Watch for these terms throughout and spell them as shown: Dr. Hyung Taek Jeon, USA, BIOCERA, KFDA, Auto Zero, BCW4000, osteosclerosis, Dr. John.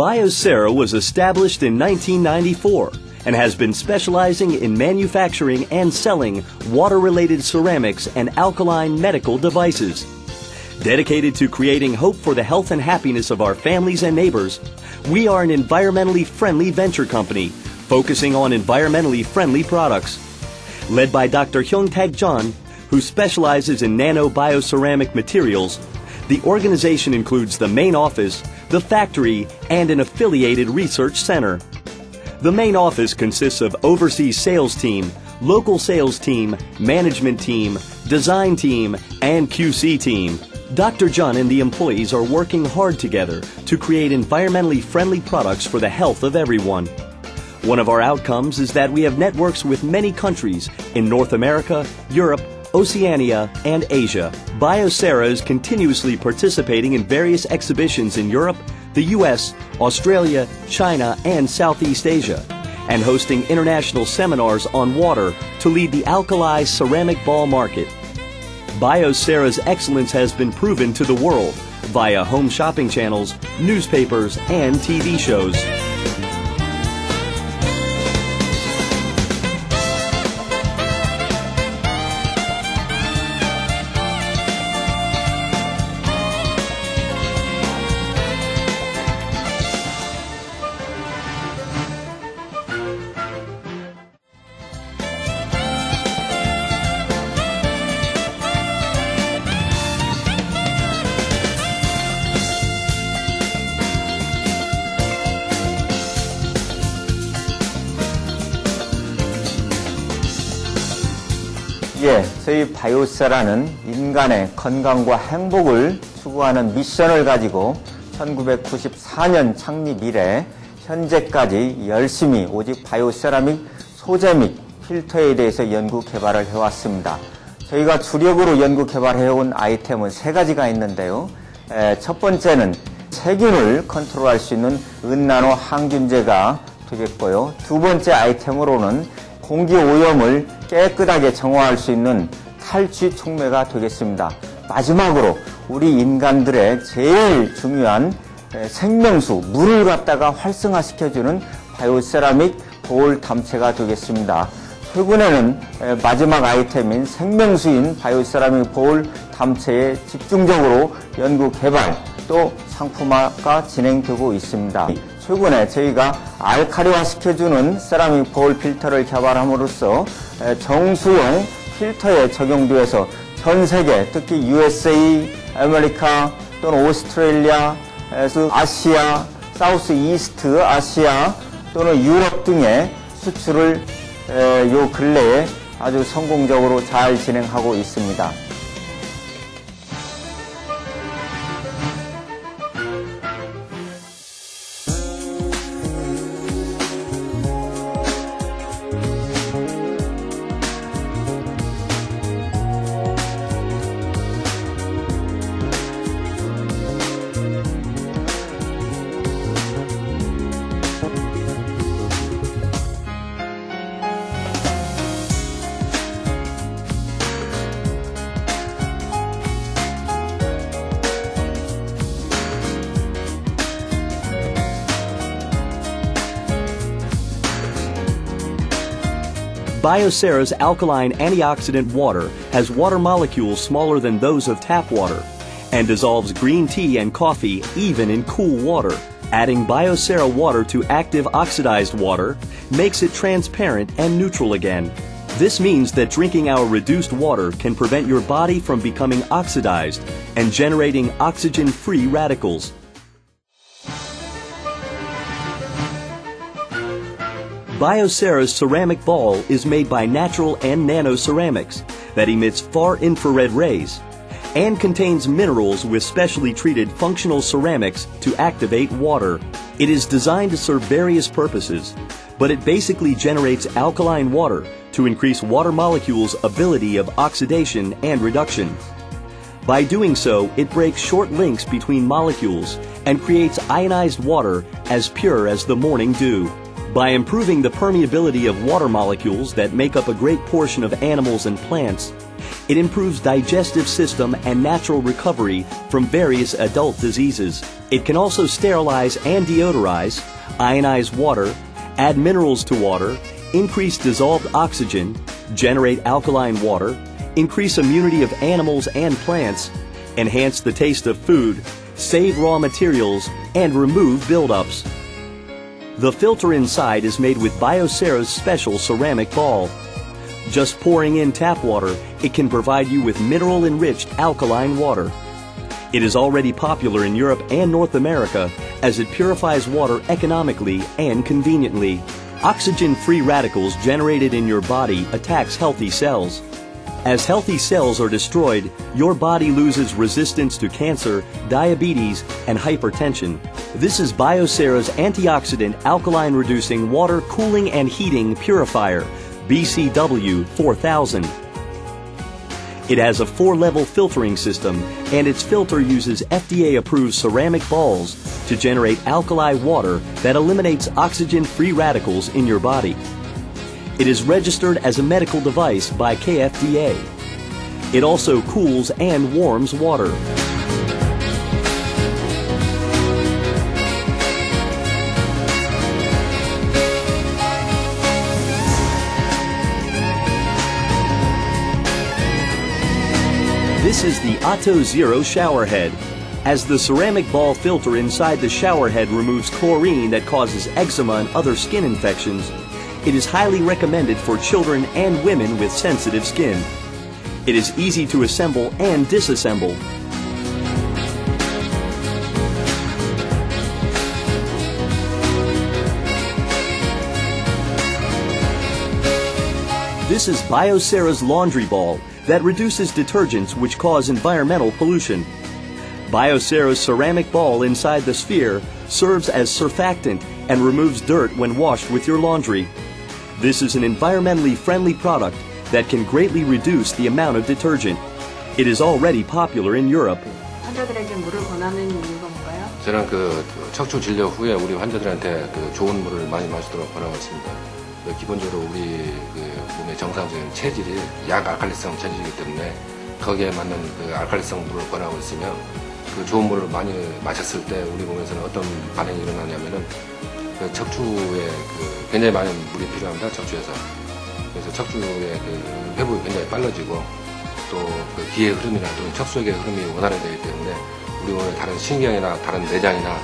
BIOCERA was established in 1994 and has been specializing in manufacturing and selling water-related ceramics and alkaline medical devices. Dedicated to creating hope for the health and happiness of our families and neighbors, we are an environmentally friendly venture company focusing on environmentally friendly products. Led by Dr. Hyung Taek Jeon, who specializes in nano-bioceramic materials, the organization includes the main office, the factory, and an affiliated research center. The main office consists of overseas sales team, local sales team, management team, design team, and QC team. Dr. John and the employees are working hard together to create environmentally friendly products for the health of everyone. One of our outcomes is that we have networks with many countries in North America, Europe, Oceania, and Asia. BIOCERA is continuously participating in various exhibitions in Europe, the US, Australia, China, and Southeast Asia, and hosting international seminars on water to lead the alkali ceramic ball market. BIOCERA's excellence has been proven to the world via home shopping channels, newspapers, and TV shows. 예, 저희 바이오세라는 인간의 건강과 행복을 추구하는 미션을 가지고 1994년 창립 이래 현재까지 열심히 오직 바이오세라 및 소재 및 필터에 대해서 연구 개발을 해왔습니다. 저희가 주력으로 연구 개발해온 아이템은 세 가지가 있는데요. 첫 번째는 세균을 컨트롤할 수 있는 은나노 항균제가 되겠고요. 두 번째 아이템으로는 공기 오염을 깨끗하게 정화할 수 있는 탈취 촉매가 되겠습니다. 마지막으로 우리 인간들의 제일 중요한 생명수, 물을 갖다가 활성화시켜주는 바이오세라믹 보홀 담채가 되겠습니다. 최근에는 마지막 아이템인 생명수인 바이오세라믹 보홀 담채에 집중적으로 연구 개발 또 상품화가 진행되고 있습니다. 최근에 저희가 알칼리화 시켜주는 세라믹 보홀 필터를 개발함으로써 정수용 필터에 적용되어서 전 세계 특히 USA, 아메리카 또는 오스트레일리아, 아시아, 사우스 이스트 아시아 또는 유럽 등의 수출을 요 근래에 아주 성공적으로 잘 진행하고 있습니다. BIOCERA's alkaline antioxidant water has water molecules smaller than those of tap water and dissolves green tea and coffee even in cool water. Adding BIOCERA water to active oxidized water makes it transparent and neutral again. This means that drinking our reduced water can prevent your body from becoming oxidized and generating oxygen-free radicals. BIOCERA's ceramic ball is made by natural and nano ceramics that emits far infrared rays and contains minerals with specially treated functional ceramics to activate water. It is designed to serve various purposes, but it basically generates alkaline water to increase water molecules' ability of oxidation and reduction. By doing so, it breaks short links between molecules and creates ionized water as pure as the morning dew. By improving the permeability of water molecules that make up a great portion of animals and plants, It improves digestive system and natural recovery from various adult diseases. It can also sterilize and deodorize, ionize water, add minerals to water, increase dissolved oxygen, generate alkaline water, increase immunity of animals and plants, enhance the taste of food, save raw materials, and remove buildups. The filter inside is made with BIOCERA's special ceramic ball. Just pouring in tap water, it can provide you with mineral-enriched alkaline water. It is already popular in Europe and North America as it purifies water economically and conveniently. Oxygen-free radicals generated in your body attacks healthy cells. As healthy cells are destroyed, your body loses resistance to cancer, diabetes, and hypertension. This is BIOCERA's antioxidant alkaline-reducing water cooling and heating purifier, BCW4000. It has a 4-level filtering system, and its filter uses FDA-approved ceramic balls to generate alkali water that eliminates oxygen-free radicals in your body. It is registered as a medical device by KFDA. It also cools and warms water. This is the Auto Zero showerhead. As the ceramic ball filter inside the showerhead removes chlorine that causes eczema and other skin infections, it is highly recommended for children and women with sensitive skin. It is easy to assemble and disassemble. This is BIOCERA's laundry ball that reduces detergents which cause environmental pollution. BIOCERA's ceramic ball inside the sphere serves as surfactant and removes dirt when washed with your laundry. This is an environmentally friendly product that can greatly reduce the amount of detergent. It is already popular in Europe. 환자들에게 물을 권하는 이유가 뭔가요? 저는 척추 진료 후에 우리 환자들한테 좋은 물을 많이 마시도록 권하고 있습니다. 기본적으로 우리 몸의 정상적인 체질이 약알칼리성 체질이기 때문에 거기에 맞는 알칼리성 물을 권하고 있으면 좋은 물을 많이 마셨을 때 우리 몸에서는 어떤 반응이 일어나냐면은 척추에 굉장히 많은 물이 필요합니다. 척추에서. 그래서 척추의 회복이 굉장히 빨라지고 또 그 기의 흐름이나 또는 척수의 흐름이 원활하게 되기 때문에 우리 몸의 다른 신경이나 다른 내장이나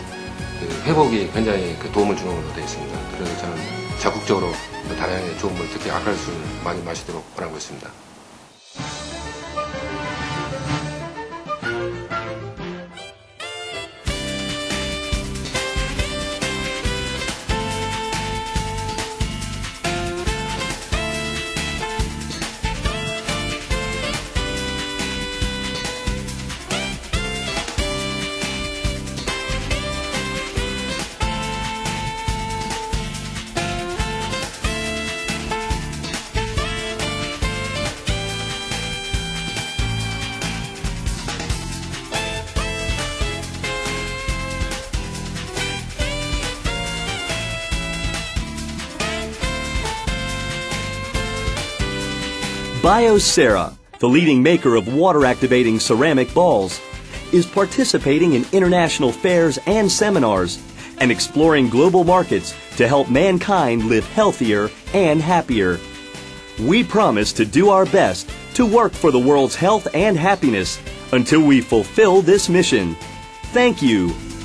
회복이 굉장히 도움을 주는 걸로 되어 있습니다. 그래서 저는 적극적으로 다양한 좋은 물, 특히 알칼리수를 많이 마시도록 권하고 있습니다. BIOCERA, the leading maker of water-activating ceramic balls, is participating in international fairs and seminars and exploring global markets to help mankind live healthier and happier. We promise to do our best to work for the world's health and happiness until we fulfill this mission. Thank you.